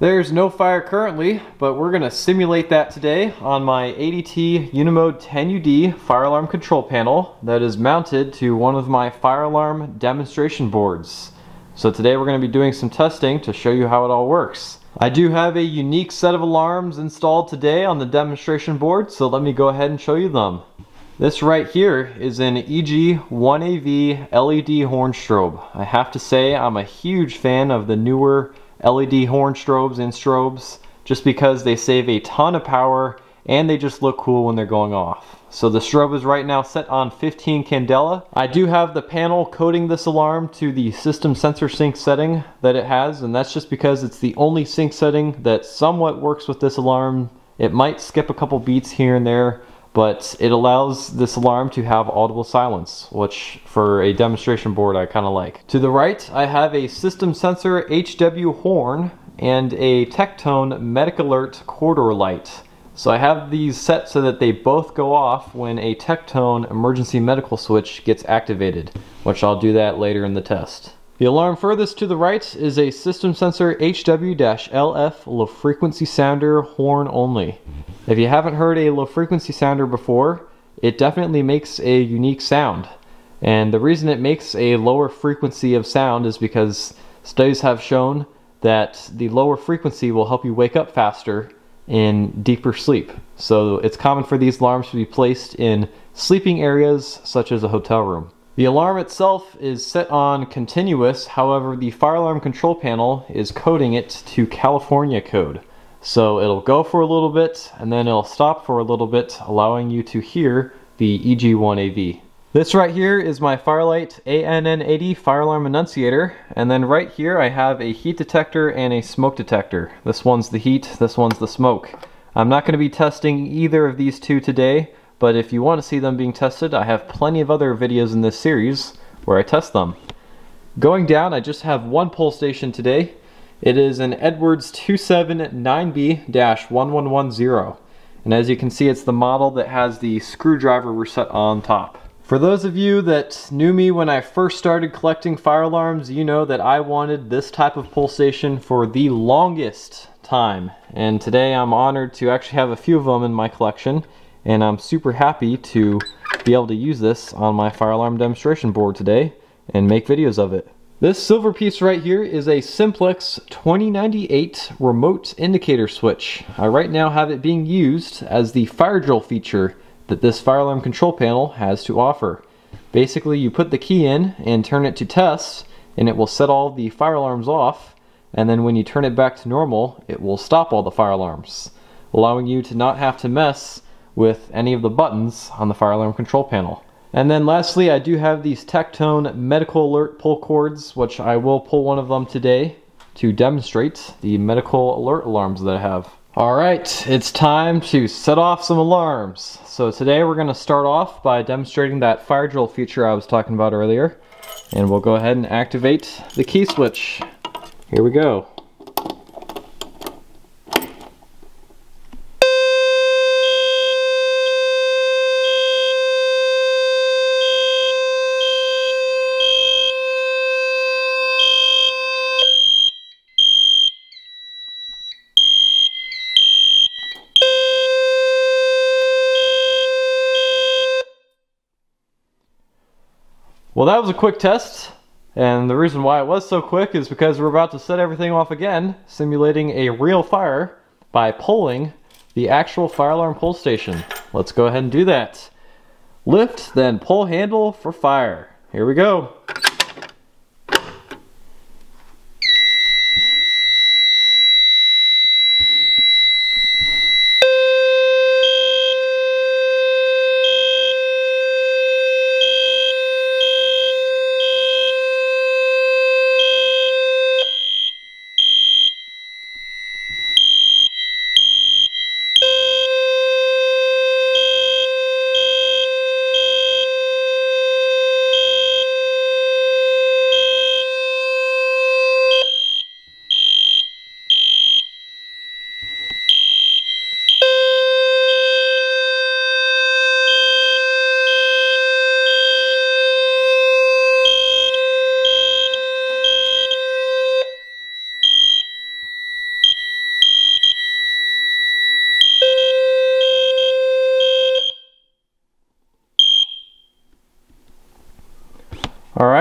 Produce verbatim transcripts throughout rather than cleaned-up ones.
There's no fire currently, but we're going to simulate that today on my A D T Unimode ten U D fire alarm control panel that is mounted to one of my fire alarm demonstration boards. So today we're going to be doing some testing to show you how it all works. I do have a unique set of alarms installed today on the demonstration board, so let me go ahead and show you them. This right here is an E G one A V L E D horn strobe. I have to say I'm a huge fan of the newer L E D horn strobes and strobes just because they save a ton of power and they just look cool when they're going off. So the strobe is right now set on fifteen candela. I do have the panel coding this alarm to the system sensor sync setting that it has, and that's just because it's the only sync setting that somewhat works with this alarm. It might skip a couple beats here and there, but it allows this alarm to have audible silence, which for a demonstration board I kind of like. To the right, I have a system sensor H W horn and a Tektone MedicAlert corridor light. So I have these set so that they both go off when a Tektone emergency medical switch gets activated, which I'll do that later in the test. The alarm furthest to the right is a system sensor H W L F low frequency sounder horn only. If you haven't heard a low frequency sounder before, it definitely makes a unique sound. And the reason it makes a lower frequency of sound is because studies have shown that the lower frequency will help you wake up faster in deeper sleep. So it's common for these alarms to be placed in sleeping areas such as a hotel room. The alarm itself is set on continuous, however the fire alarm control panel is coding it to California code. So it'll go for a little bit and then it'll stop for a little bit, allowing you to hear the E G one A V. This right here is my Firelite A N N eight D fire alarm annunciator, and then right here I have a heat detector and a smoke detector. This one's the heat, this one's the smoke. I'm not going to be testing either of these two today, but if you want to see them being tested, I have plenty of other videos in this series where I test them. Going down, I just have one pole station today. It is an Edwards two seven nine B eleven ten, and as you can see, it's the model that has the screwdriver reset on top. For those of you that knew me when I first started collecting fire alarms, you know that I wanted this type of pole station for the longest time, and today I'm honored to actually have a few of them in my collection. And I'm super happy to be able to use this on my fire alarm demonstration board today and make videos of it. This silver piece right here is a Simplex twenty ninety-eight remote indicator switch. I right now have it being used as the fire drill feature that this fire alarm control panel has to offer. Basically, you put the key in and turn it to test, and it will set all the fire alarms off, and then when you turn it back to normal, it will stop all the fire alarms, allowing you to not have to mess with any of the buttons on the fire alarm control panel. And then lastly, I do have these Tektone MedicAlert pull cords, which I will pull one of them today to demonstrate the MedicAlert alarms that I have. All right, it's time to set off some alarms. So today we're gonna start off by demonstrating that fire drill feature I was talking about earlier. And we'll go ahead and activate the key switch. Here we go. Well, that was a quick test, and the reason why it was so quick is because we're about to set everything off again, simulating a real fire by pulling the actual fire alarm pull station. Let's go ahead and do that. Lift, then pull handle for fire. Here we go.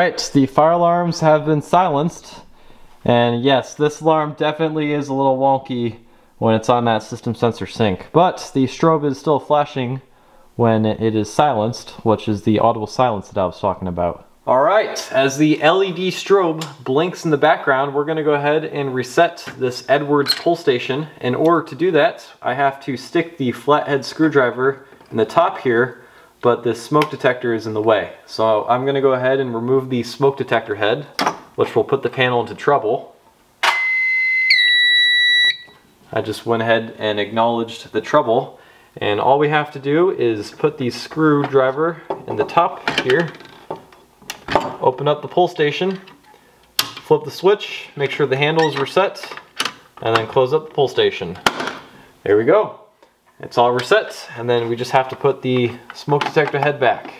Alright, the fire alarms have been silenced, and yes, this alarm definitely is a little wonky when it's on that system sensor sync, but the strobe is still flashing when it is silenced, which is the audible silence that I was talking about. Alright, as the L E D strobe blinks in the background, we're going to go ahead and reset this Edwards pole station. In order to do that, I have to stick the flathead screwdriver in the top here, but the smoke detector is in the way. So I'm going to go ahead and remove the smoke detector head, which will put the panel into trouble. I just went ahead and acknowledged the trouble, and all we have to do is put the screwdriver in the top here, open up the pole station, flip the switch, make sure the handle is reset, and then close up the pole station. There we go. It's all reset, and then we just have to put the smoke detector head back.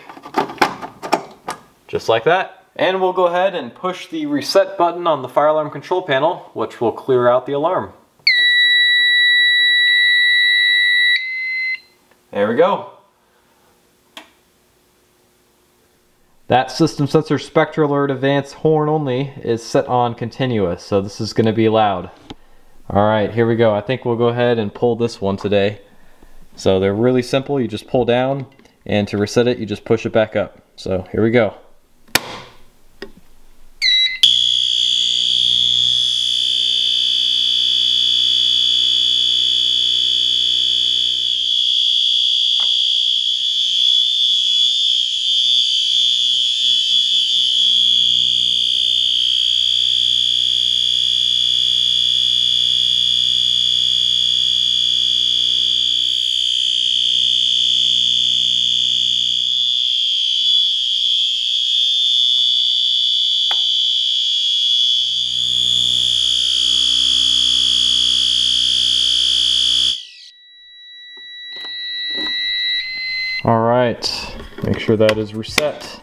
Just like that. And we'll go ahead and push the reset button on the fire alarm control panel, which will clear out the alarm. There we go. That system sensor SpectraAlert Advance horn only is set on continuous, so this is going to be loud. Alright, here we go. I think we'll go ahead and pull this one today. So they're really simple, you just pull down, and to reset it, you just push it back up. So here we go. Alright, make sure that is reset.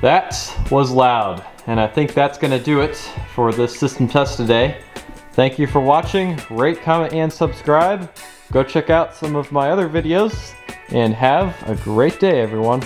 That was loud, and I think that's going to do it for this system test today. Thank you for watching, rate, comment, and subscribe. Go check out some of my other videos, and have a great day, everyone.